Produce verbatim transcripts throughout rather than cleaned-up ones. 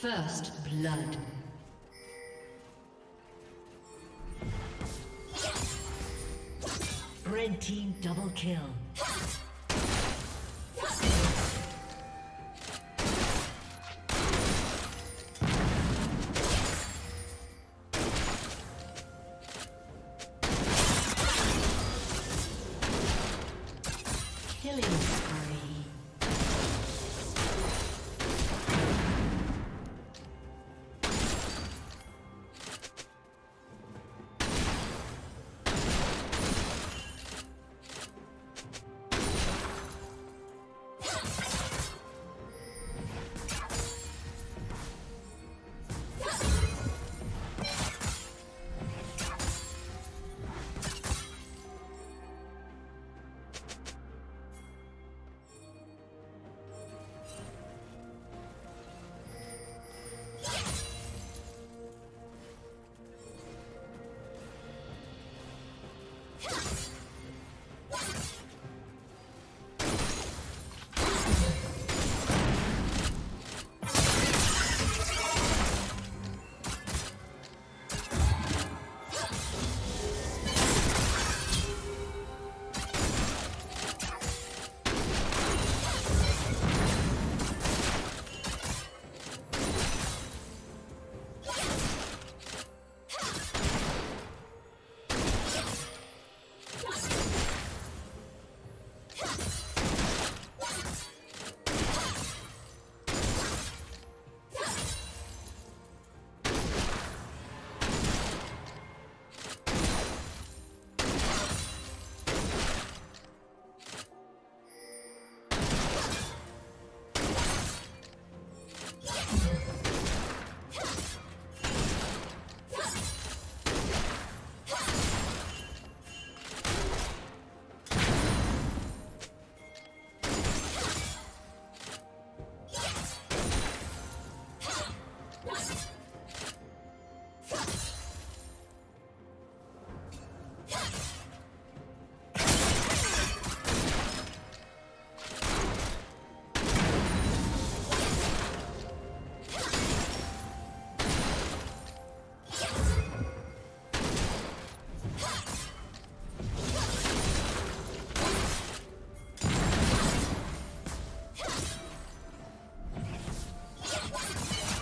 First blood. Red team double kill.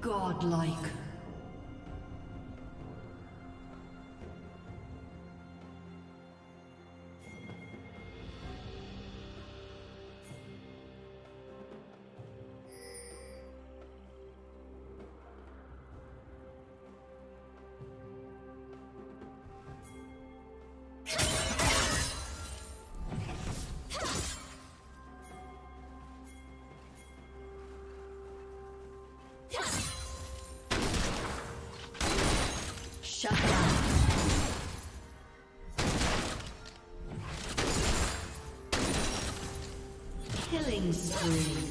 Godlike. Shut down. Killing spree.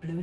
Blue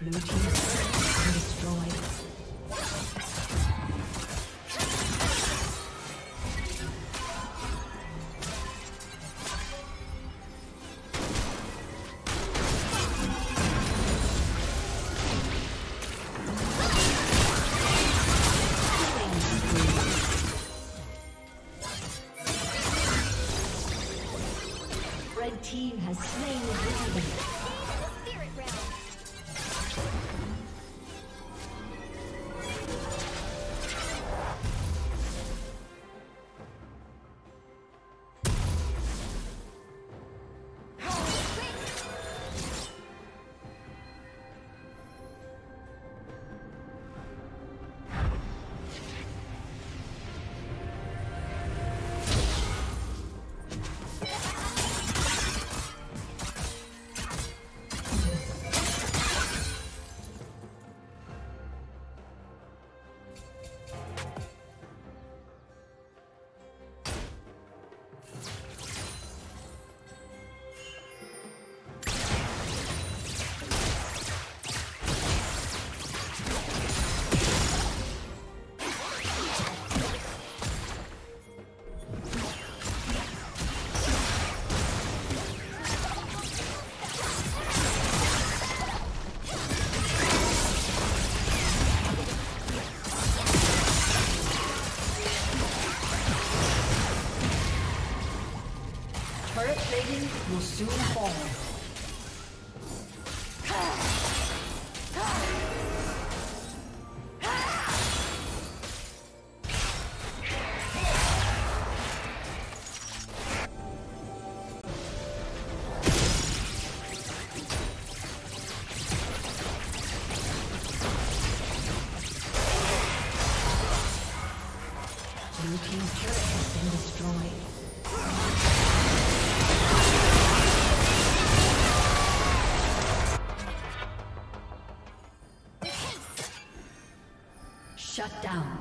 Blue team's turret has been destroyed. Red team has slain the dragon. plating will soon fall. Shut down.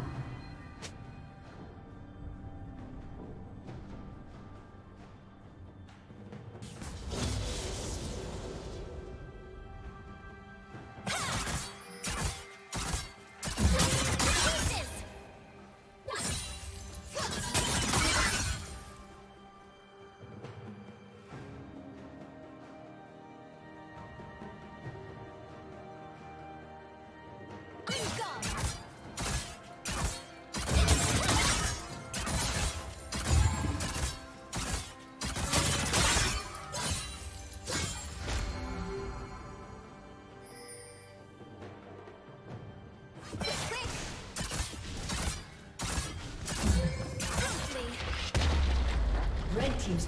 Team's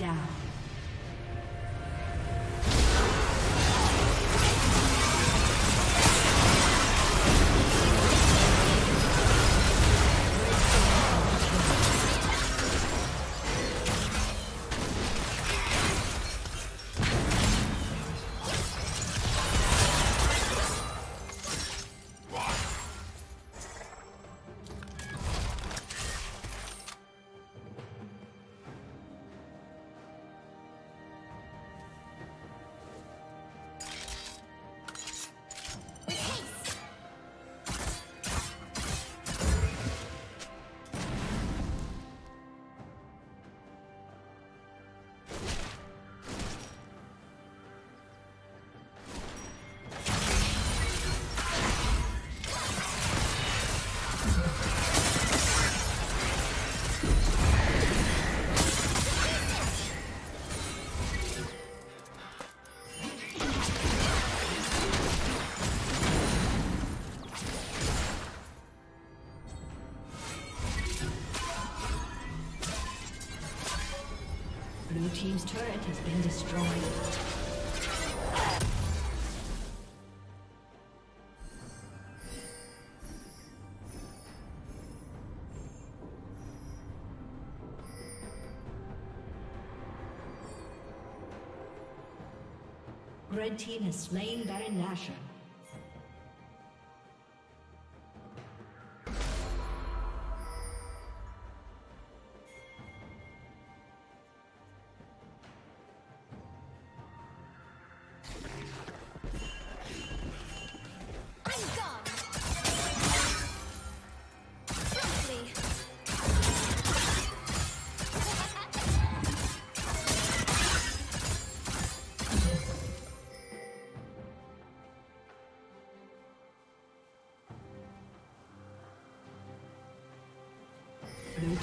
down. Blue team's turret has been destroyed. Red team has slain Baron Nashor. Blue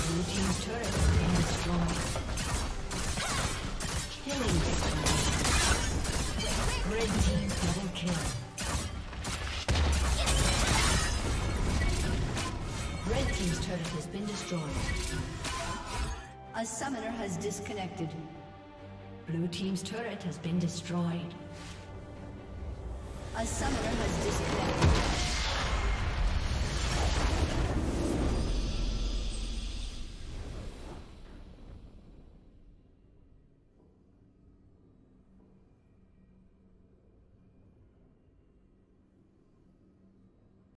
Blue team's turret has been destroyed. Killing spree. Red team double kill. Red team's turret has been destroyed. A summoner has disconnected. Blue team's turret has been destroyed. A summoner has disconnected.